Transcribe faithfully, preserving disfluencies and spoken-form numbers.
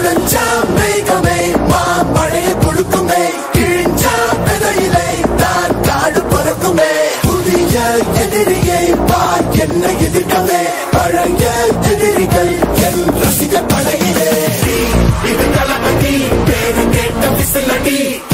This is